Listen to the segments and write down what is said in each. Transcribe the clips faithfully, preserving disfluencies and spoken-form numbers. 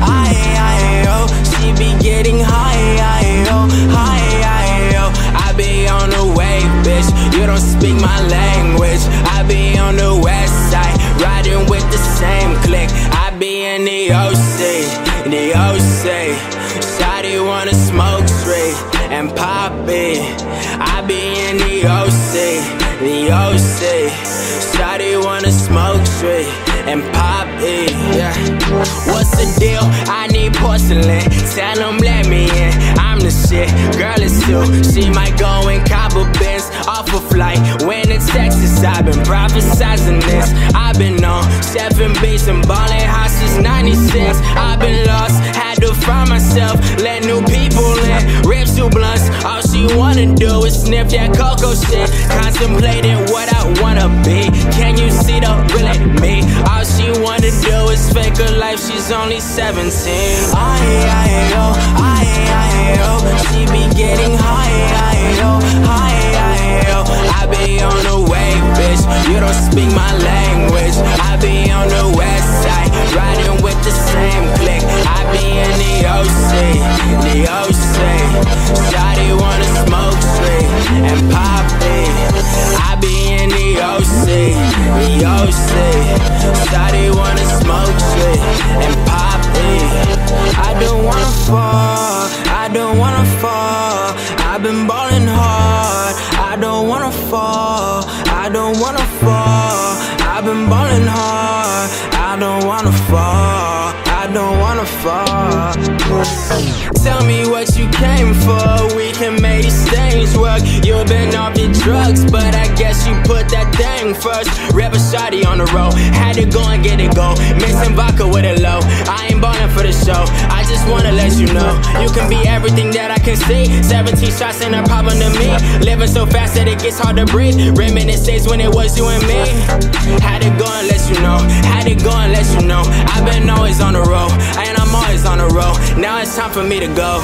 high, high, oh. She be getting high, high, oh, high, oh. I be on the wave, bitch. You don't speak my language. I be on the west side, riding with the same clique. I be in the O C, the O C. Shawty wanna smoke straight and pop it. I be in the O C, the O C. Shawty wanna smoke straight and pop it, yeah. What's the deal? I need porcelain. Tell them let me in, I'm the shit. Girl is too. She might go and cop a Benz off a flight. When in Texas, I've been prophesizing this. I've been on Chef and Beats and ballin' hot since ninety-six. I've been lost, had to find myself. Let new people in, rip two blunts. All she wanna do is sniff that cocoa shit. Contemplating what I wanna be. Can you see the real in me? All she wanna do is fake her life, she's only seventeen. I, I, oh, I, I, oh. She be getting high, I, oh, high, I, oh. I be on the wave, bitch. You don't speak my language. I be on the west side, riding with the same clique. I be in the O C, the O C. Shawty wanna smoke straight and pop it. I be in the O C, the O C. Shawty wanna smoke shit and pop it. I don't wanna fall, I don't wanna fall. I've been ballin' hard. I don't wanna fall, I don't wanna fall. I've been ballin' hard. I don't wanna fall, I don't wanna fall. Tell me what you came for. We can make these things work. You've been off your drugs, but I guess you put that thing first. Rep a shawty on the road, had to go and get it go. Mixing vodka with a low. I ain't ballin' for the show. I just wanna let you know, you can be everything that I can see. Seventeen shots and a problem to me. Living so fast that it gets hard to breathe. Reminiscence when it was you and me. Had to go and let you know, had to go and let you know. I've been always on the road, and I'm always on the road. Now it's time for me to go.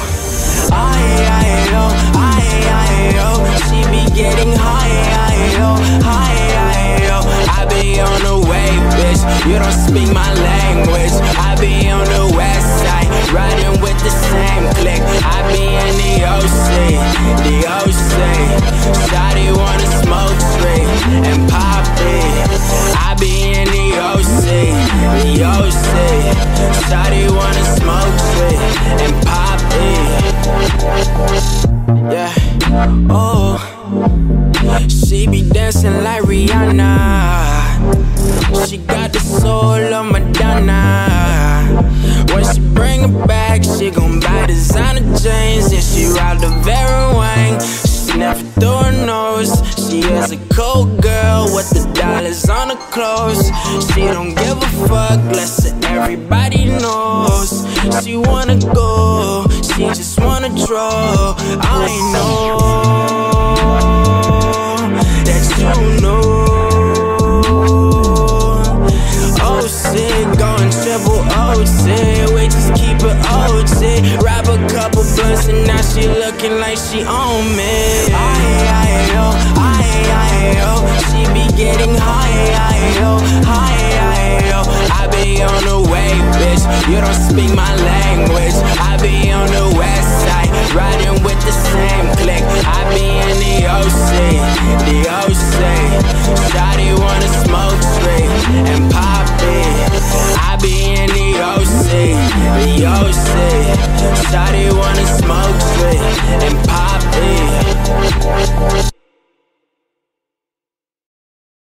I, I, oh, I, I, oh. She be getting high, I, oh, high, I, oh. I be on the wave, bitch. You don't speak my language. I be on the west side, riding with the same clique. I be in the O C, the O C. Shawty wanna smoke straight and pop it. I be in the O C, the O C. Shawty wanna smoke straight and pop it. Yeah, oh, she be dancing like Rihanna. She got the soul of Madonna. When she bring it back, she gon' buy designer jeans. Yeah, she ride the Vera Wang. She never throw her nose. She is a cold girl with the dollars on her clothes. She don't give a fuck, less everybody knows. She wanna go, she just wanna draw. I know that you know. O C, going triple O C. We just keep it O C. Wrap a couple blunts and now she looking like she on me. I, I, oh, I, I, oh. She be getting high, I, oh, high, I, oh. I be on the wave, bitch. You don't speak my language. I be on the west side, riding with the